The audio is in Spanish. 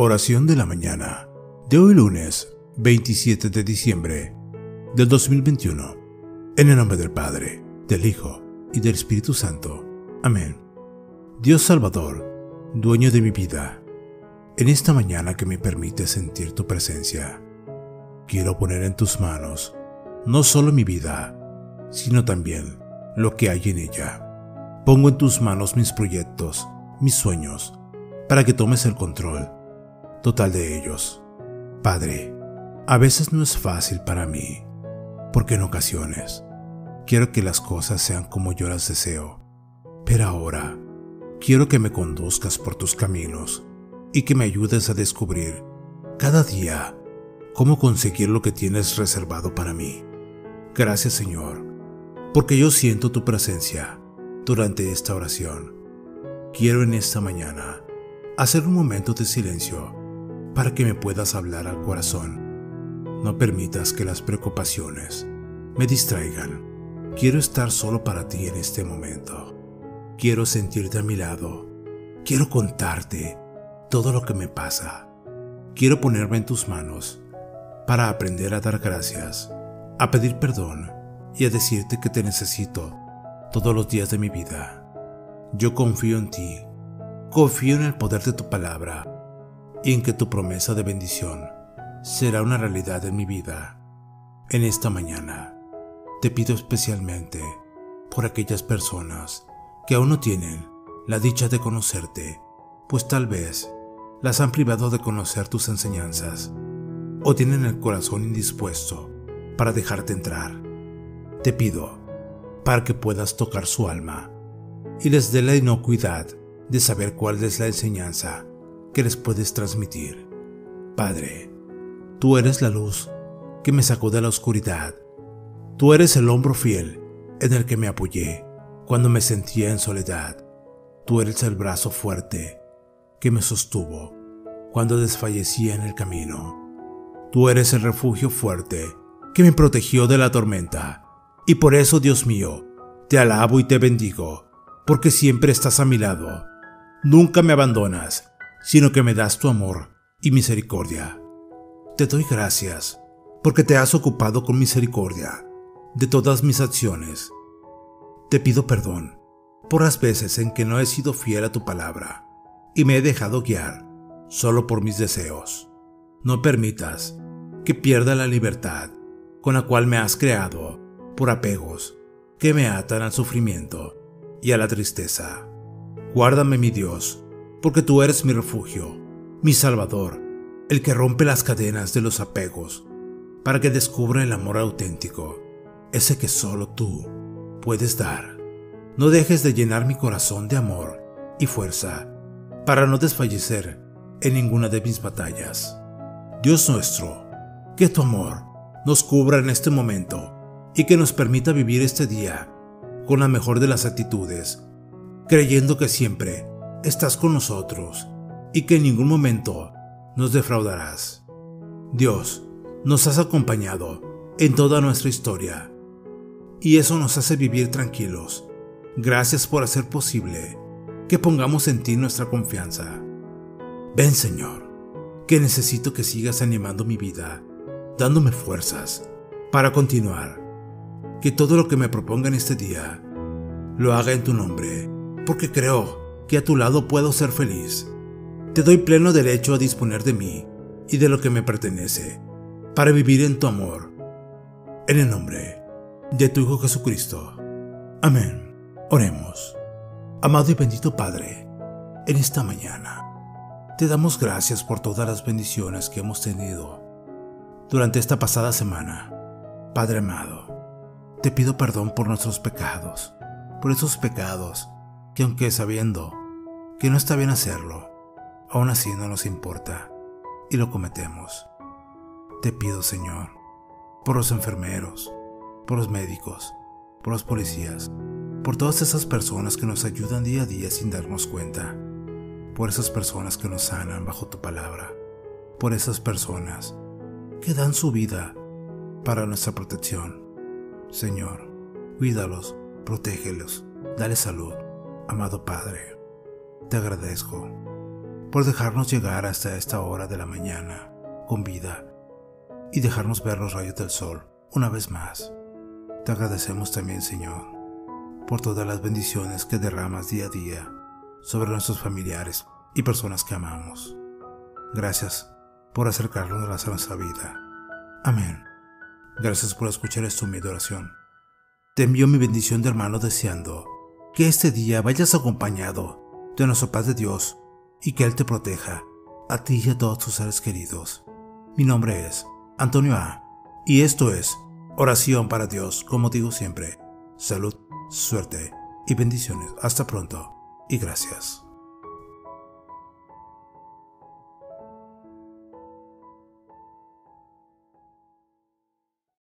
Oración de la mañana de hoy lunes 27 de diciembre del 2021. En el nombre del Padre, del Hijo y del Espíritu Santo. Amén. Dios Salvador, dueño de mi vida, en esta mañana que me permite sentir tu presencia, quiero poner en tus manos no solo mi vida, sino también lo que hay en ella. Pongo en tus manos mis proyectos, mis sueños, para que tomes el control total de ellos. Padre, a veces no es fácil para mí, porque en ocasiones quiero que las cosas sean como yo las deseo, pero ahora quiero que me conduzcas por tus caminos y que me ayudes a descubrir cada día cómo conseguir lo que tienes reservado para mí. Gracias, Señor, porque yo siento tu presencia durante esta oración. Quiero en esta mañana hacer un momento de silencio para que me puedas hablar al corazón. No permitas que las preocupaciones me distraigan. Quiero estar solo para ti en este momento. Quiero sentirte a mi lado. Quiero contarte todo lo que me pasa. Quiero ponerme en tus manos para aprender a dar gracias, a pedir perdón y a decirte que te necesito todos los días de mi vida. Yo confío en ti. Confío en el poder de tu palabra y en que tu promesa de bendición será una realidad en mi vida. En esta mañana te pido especialmente por aquellas personas que aún no tienen la dicha de conocerte, pues tal vez las han privado de conocer tus enseñanzas o tienen el corazón indispuesto para dejarte entrar. Te pido para que puedas tocar su alma y les dé la inocuidad de saber cuál es la enseñanza que les puedes transmitir. Padre, tú eres la luz que me sacó de la oscuridad. Tú eres el hombro fiel en el que me apoyé cuando me sentía en soledad. Tú eres el brazo fuerte que me sostuvo cuando desfallecía en el camino. Tú eres el refugio fuerte que me protegió de la tormenta. Y por eso, Dios mío, te alabo y te bendigo, porque siempre estás a mi lado. Nunca me abandonas, sino que me das tu amor y misericordia. Te doy gracias, porque te has ocupado con misericordia de todas mis acciones. Te pido perdón por las veces en que no he sido fiel a tu palabra y me he dejado guiar solo por mis deseos. No permitas que pierda la libertad con la cual me has creado por apegos que me atan al sufrimiento y a la tristeza. Guárdame, mi Dios, porque tú eres mi refugio, mi Salvador, el que rompe las cadenas de los apegos, para que descubra el amor auténtico, ese que solo tú puedes dar. No dejes de llenar mi corazón de amor y fuerza, para no desfallecer en ninguna de mis batallas. Dios nuestro, que tu amor nos cubra en este momento y que nos permita vivir este día con la mejor de las actitudes, creyendo que siempre estás con nosotros y que en ningún momento nos defraudarás. Dios, nos has acompañado en toda nuestra historia y eso nos hace vivir tranquilos. Gracias por hacer posible que pongamos en ti nuestra confianza. Ven, Señor, que necesito que sigas animando mi vida, dándome fuerzas para continuar. Que todo lo que me proponga en este día, lo haga en tu nombre, porque creo que a tu lado puedo ser feliz. Te doy pleno derecho a disponer de mí y de lo que me pertenece, para vivir en tu amor. En el nombre de tu Hijo Jesucristo. Amén. Oremos. Amado y bendito Padre, en esta mañana te damos gracias por todas las bendiciones que hemos tenido durante esta pasada semana. Padre amado, te pido perdón por nuestros pecados, por esos pecados que, aunque sabiendo que no está bien hacerlo, aún así no nos importa y lo cometemos. Te pido, Señor, por los enfermeros, por los médicos, por los policías, por todas esas personas que nos ayudan día a día sin darnos cuenta, por esas personas que nos sanan bajo tu palabra, por esas personas que dan su vida para nuestra protección. Señor, cuídalos, protégelos, dale salud. Amado Padre, te agradezco por dejarnos llegar hasta esta hora de la mañana con vida y dejarnos ver los rayos del sol una vez más. Te agradecemos también, Señor, por todas las bendiciones que derramas día a día sobre nuestros familiares y personas que amamos. Gracias por acercarnos a nuestra vida. Amén. Gracias por escuchar esto en mi oración. Te envío mi bendición de hermano, deseando que este día vayas acompañado de nuestro Padre Dios y que Él te proteja a ti y a todos tus seres queridos. Mi nombre es Antonio A. y esto es Oración para Dios, como digo siempre. Salud, suerte y bendiciones. Hasta pronto y gracias.